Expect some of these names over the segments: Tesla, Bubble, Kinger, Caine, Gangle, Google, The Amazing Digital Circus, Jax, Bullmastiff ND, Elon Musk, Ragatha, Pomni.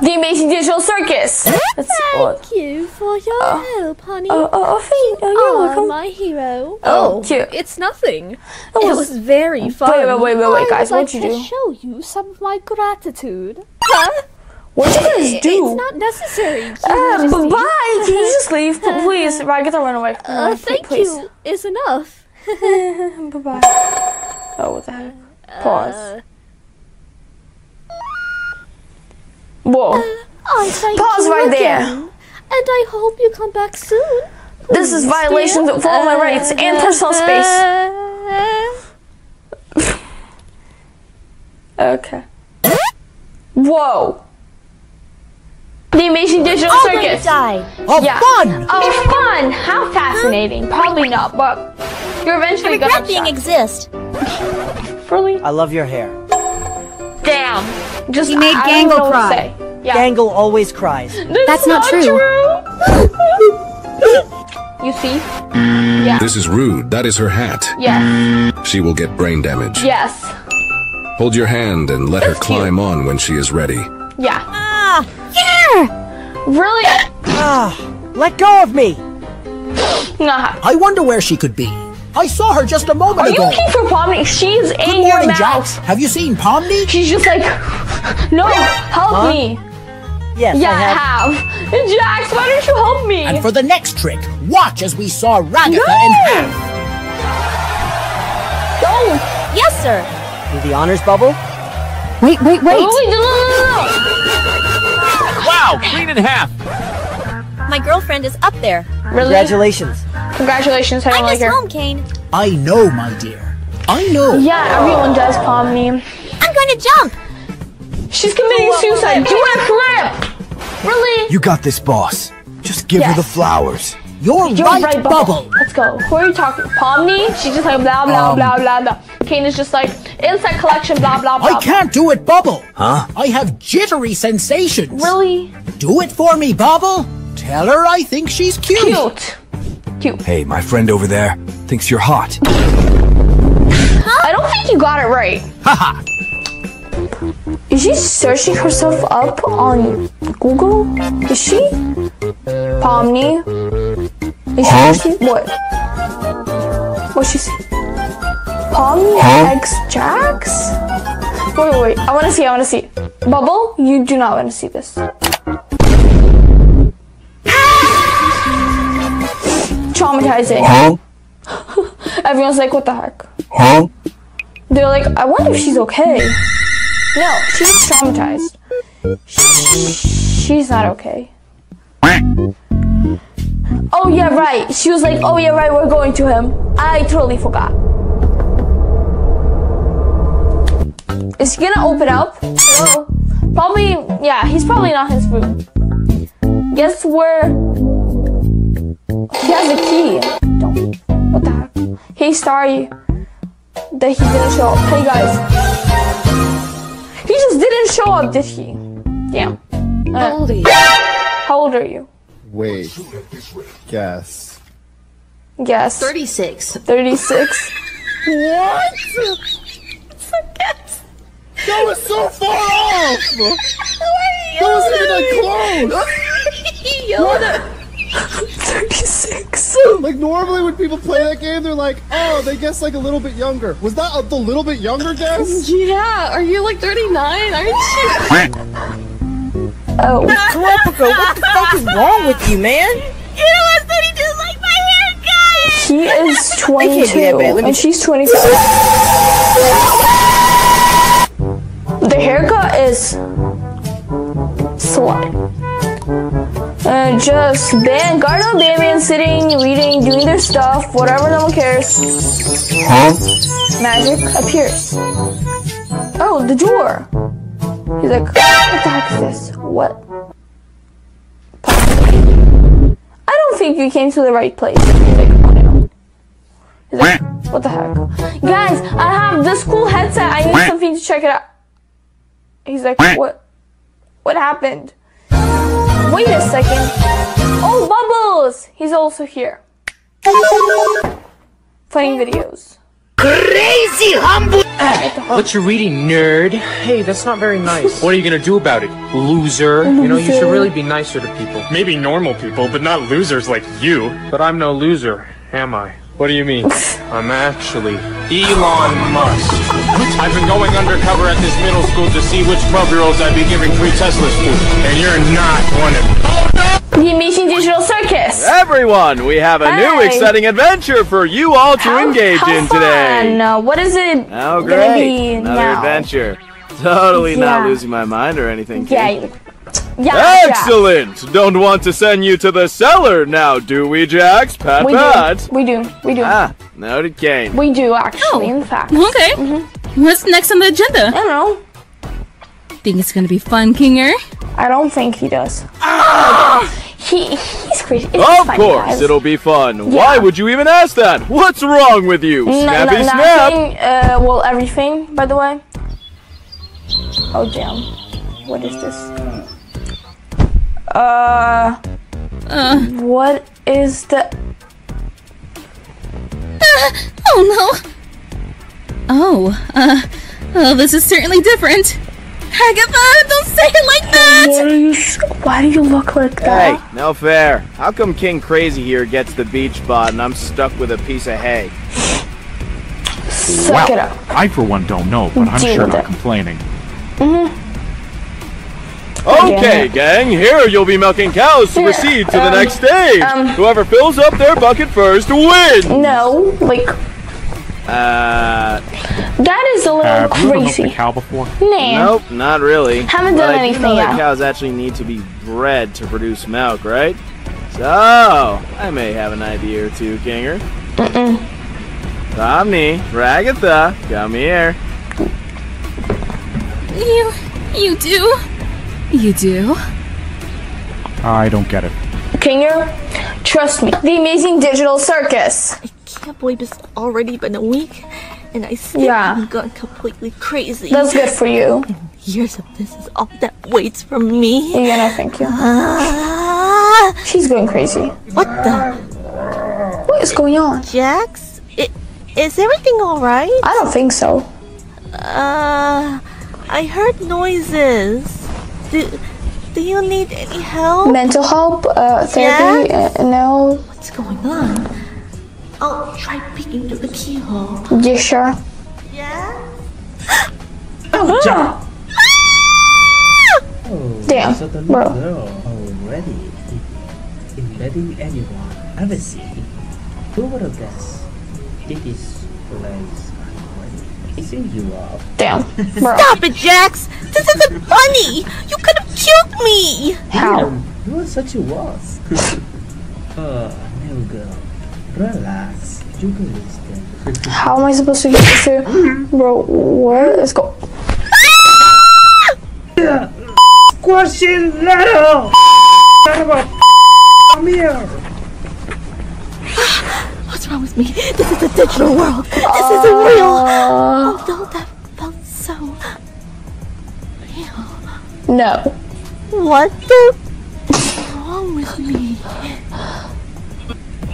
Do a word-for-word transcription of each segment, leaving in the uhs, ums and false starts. The Amazing Digital Circus. That's Thank odd. you for your oh. help, honey. Oh, oh, oh, thank you. Oh, you're welcome. My hero. Oh, oh, cute. It's nothing. It was, it was very fun. Wait, wait, wait, wait, wait guys. What'd you do? I would like to show you some of my gratitude. Huh? What do you guys do? It's not necessary. Uh, bye. Can you just leave, please? Ragatha, run away. Uh, thank please. you is enough. Bye bye. Oh, what the heck? Pause. Whoa. Uh, I thank Pause you right again. there. And I hope you come back soon. Please, this is violations dear. of all my rights uh, and personal space. Uh, okay. Whoa. The Amazing Digital oh Circus. Oh, yeah. fun! Oh, fun! How fascinating. Probably not, but you're eventually gonna stop. being exist. Really? I love your hair. Damn. Just you made I, Gangle I don't know cry. What to say. Yeah. Gangle always cries. That's, That's not, not true. true. You see? Yeah. This is rude. That is her hat. Yes. She will get brain damage. Yes. Hold your hand and let That's her climb cute. on when she is ready. Yeah. Ah! Yeah! Really? Ah! Let go of me! Nah. I wonder where she could be. I saw her just a moment Are ago. Are you looking for Pomni? She's Good in morning, your mouth. Jax. Have you seen Pomni? She's just like, no, help huh? me. Yes, yeah, I have. have. Jax, why don't you help me? And for the next trick, watch as we saw Ragatha no! and... Don't. Oh. Yes, sir. Do the honors, Bubble? Wait, wait, wait. Oh, wait, no, no, no, no. Wow, clean in half. My girlfriend is up there. Really? Congratulations. Congratulations, I don't like her. I'm just home, Caine. I know, my dear. I know. Yeah, everyone does Pomni. I'm going to jump. She's committing suicide. Do a flip. Really? You got this, boss. Just give yes. her the flowers. You're, You're right, right bubble. bubble. Let's go. Who are you talking? Pomni? She's just like blah, blah, um, blah, blah, blah. Caine is just like, insect collection, blah, blah, blah. I can't do it, Bubble. Huh? I have jittery sensations. Really? Do it for me, Bubble. Tell her I think she's cute. Cute. Cute. Hey, my friend over there thinks you're hot. Huh? I don't think you got it right. Haha. Is she searching herself up on Google? Is she? Pomni? Is huh? she? What? What she see? Pomni huh? X Jax? Wait, wait, wait. I want to see. I want to see. Bubble, you do not want to see this. Traumatizing. Huh? Everyone's like, what the heck? Huh? They're like, I wonder if she's okay. No, she's traumatized. She's not okay. Oh, yeah, right. She was like, oh, yeah, right, we're going to him. I totally forgot. Is he gonna open up? Hello? Probably, yeah, he's probably not his room. Guess we're... He has a key. Don't. What the heck? He's sorry that he didn't show up. Hey guys. He just didn't show up, did he? Damn. Uh, How old are you? How old are you? Wait. Guess. Guess. thirty-six. thirty-six? What? It's a guess. That was so far off! That wasn't even close! He yelled at thirty-six. Like normally when people play that game, they're like, oh, they guess like a little bit younger. Was that a, the little bit younger guess? Yeah. Are you like thirty-nine? Aren't you? Oh, Tropico, what the fuck is wrong with you, man? You know what he does like my haircut. He is twenty-two, and me... she's twenty-five. The haircut is slut. Uh, just ban Garden Babian sitting, reading, doing their stuff, whatever, no one cares. Huh? Magic appears. Oh, the door! He's like, what the heck is this? What? I don't think you came to the right place. He's like, oh no. He's like, what the heck? Guys, I have this cool headset, I need something to check it out. He's like, what? What happened? Wait a second. Oh, Bubbles! He's also here. Playing videos. crazy humble. What you reading, nerd? Hey, that's not very nice. What are you gonna do about it, loser? You know, you should really be nicer to people. Maybe normal people, but not losers like you. But I'm no loser, am I? What do you mean? I'm actually Elon Musk. I've been going undercover at this middle school to see which twelve-year-olds I'd be giving free Teslas to, and you're not one of them. The Amazing Digital Circus! Everyone, we have a hey. new exciting adventure for you all to how, engage how in today! Fun. What is it oh, great. gonna be Another now? adventure. Totally yeah. not losing my mind or anything, Kate. Yeah. Yeah, Excellent! Yeah. Don't want to send you to the cellar now, do we, Jax? Pat, we pat! Do. We do, we do. Ah, no did Caine. We do, actually, oh. in fact. Okay. Mm-hmm. What's next on the agenda? I don't know. Think it's gonna be fun, Kinger? I don't think he does. Ah! He, he's crazy. It's of funny, course, guys. It'll be fun. Yeah. Why would you even ask that? What's wrong with you? No, Snappy no, snap! Uh, well, everything, by the way. Oh, damn. What is this? Uh... uh. What is the... Uh, oh, no! Oh, uh... Oh, this is certainly different. Ragatha, don't say it like that! Why do, you, why do you look like that? Hey, no fair. How come King Crazy here gets the beach bod and I'm stuck with a piece of hay? Suck wow. it up. I for one don't know, but I'm Deal sure not it. complaining. Mm-hmm. Okay, gang, here you'll be milking cows to yeah. proceed to um, the next stage. Um, Whoever fills up their bucket first wins! No, like... Uh, that is a little uh, crazy. Have you cow before? Nah. Nope, not really. Haven't but done I anything know that yet. Cows actually need to be bred to produce milk, right? So I may have an idea or two, Kinger. Mm-mm. Pomni, Ragatha, come here. You, you do, you do. I don't get it. Kinger, trust me. The Amazing Digital Circus. I can't believe it's already been a week, and I still yeah. haven't gone completely crazy. That's good for you. And years of this is all that waits for me. Yeah, no, thank you. Uh, She's going crazy. What the? What is going on? Jax? It, is everything alright? I don't think so. Uh, I heard noises. Do, do you need any help? Mental help? Uh, therapy? Uh, no. What's going on? I'll try peeking through the keyhole. You sure? Yeah? Oh, Jack! Oh, damn, bro. Already, embedding anyone ever seen? Who would have guessed? It is place already. I think you are. Damn, bro. Stop it, Jax! This isn't funny! You could have killed me! How? You are such a wasp. Oh, no girl. Relax. You can listen. How am I supposed to get this here? Bro, what? Let's go. Question letter! Come here! What's wrong with me? This is a digital world. This isn't real. Although that felt so real. No. What the? What's wrong with me?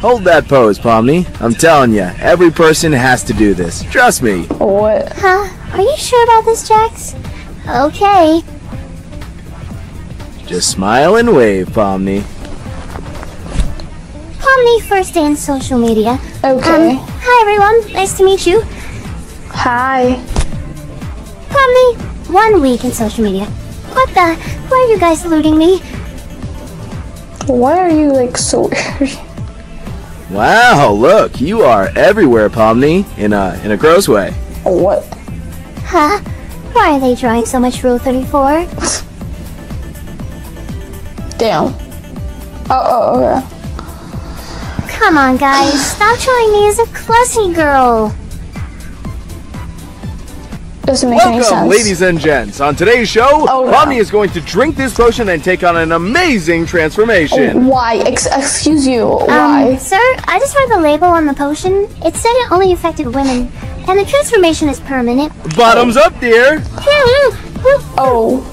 Hold that pose, Pomni. I'm telling you, every person has to do this. Trust me. What? Huh? Are you sure about this, Jax? Okay. Just smile and wave, Pomni. Pomni, first day in social media. Okay. Um, hi, everyone. Nice to meet you. Hi. Pomni, one week in social media. What the? Why are you guys looting me? Why are you, like, so weird? Wow, look, you are everywhere, Pomni, in a in a gross way. What? Huh? Why are they drawing so much Rule thirty-four? Damn. Oh, oh, okay. Come on, guys, stop showing me as a classy girl. Doesn't make Welcome, any sense. Ladies and gents. On today's show, oh, Pomni no. is going to drink this potion and take on an amazing transformation. Why? Ex excuse you. Why? Um, sir, I just read the label on the potion. It said it only affected women, and the transformation is permanent. Bottoms oh. up, dear. Oh.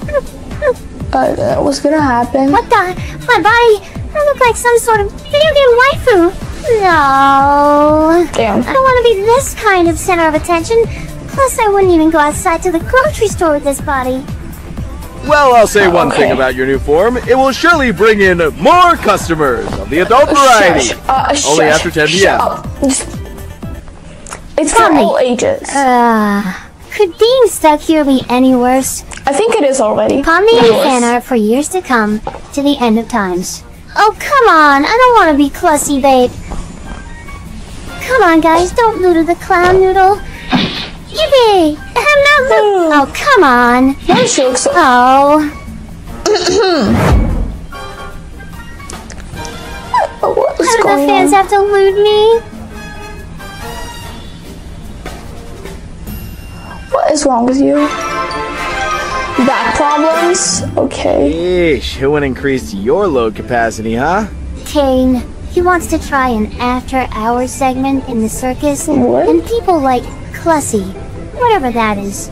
Uh, what's gonna happen? What the? My body. I look like some sort of video game waifu. No. Damn. I don't want to be this kind of center of attention. Plus, I wouldn't even go outside to the grocery store with this body. Well, I'll say oh, one okay. thing about your new form. It will surely bring in more customers of the adult uh, variety. Uh, Only after ten p m It's for all ages. Uh, could being stuck here be any worse? I think it is already. Pomni and Fan are for years to come, to the end of times. Oh, come on. I don't want to be clussy, babe. Come on, guys. Don't neuter the clown noodle. Yippee! I'm not lo- Oh, come on. I shook so. Oh. oh what is How going do the fans on? have to elude me? What is wrong with you? Back problems? Okay. Yeesh, who would increase your load capacity, huh? Caine. He wants to try an after-hour segment in the circus. What? And people like Clussy, whatever that is.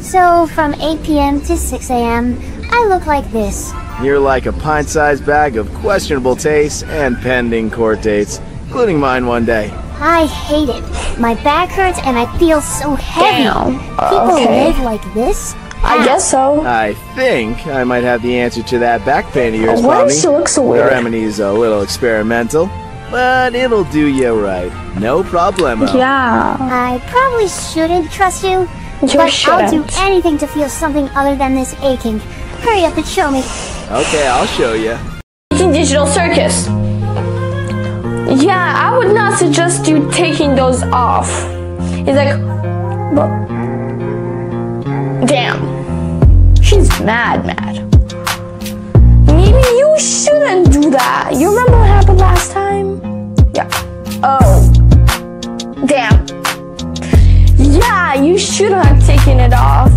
So from eight p m to six a m, I look like this. You're like a pint-sized bag of questionable tastes and pending court dates, including mine one day. I hate it. My back hurts and I feel so heavy. Uh, people okay. live like this? I ah. guess so. I think I might have the answer to that back pain of yours, Why does she look so weird? The remedy's a little experimental. But it'll do you right. No problemo. Yeah. I probably shouldn't trust you. You but shouldn't. I'll do anything to feel something other than this aching. Hurry up and show me. Okay, I'll show you. Digital circus. Yeah, I would not suggest you taking those off. It's like... Damn. She's mad, mad. Maybe you shouldn't do that. You remember what happened last time? Yeah. Oh. Damn. Yeah, you shouldn't have taken it off.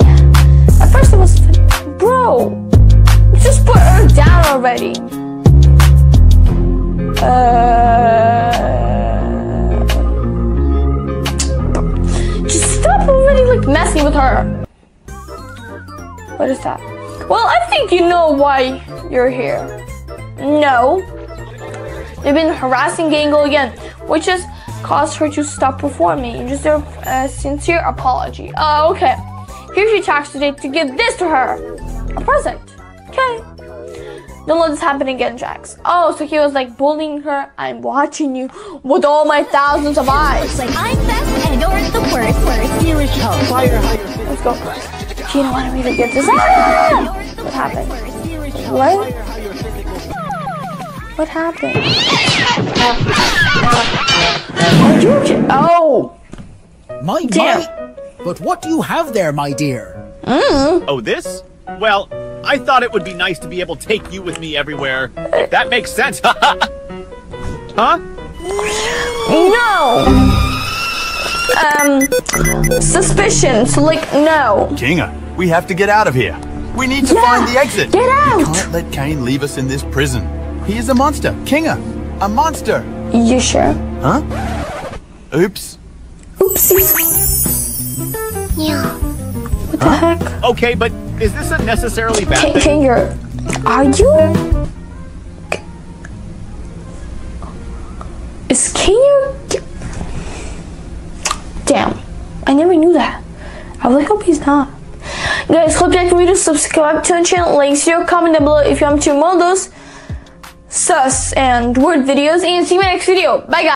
Yeah. At first it was... Bro. Just put her down already. Uh... Just stop already, like, messing with her. What is that? Well, I think you know why you're here. No. They've been harassing Gangle again, which has caused her to stop performing. You deserve a sincere apology. Oh, uh, okay. Here's your tax today to give this to her. A present. Okay. Don't let this happen again, Jax. Oh, so he was like bullying her. I'm watching you with all my thousands of eyes. Like I'm best and I don't work the word for serious help. Let's go. You don't want to really get this out. What happened? What? What happened? Uh, uh, oh! My dear. My. But what do you have there, my dear? Mm. Oh, this? Well, I thought it would be nice to be able to take you with me everywhere. If that makes sense. Huh? No! Um, suspicions, like, no. Kinger, we have to get out of here. We need to yeah, find the exit. Get out! We can't let Caine leave us in this prison. He is a monster. Kinger, a monster. You sure? Huh? Oops. Oopsies. Yeah. What the huh? heck? Okay, but is this a necessarily bad K thing? Kinger, are you? Is Kinger... Damn, I never knew that. I really hope he's not. Guys, hope you like the video, subscribe to the channel, like, share, comment down below if you want to more of those sus and word videos, and see you in my next video. Bye guys.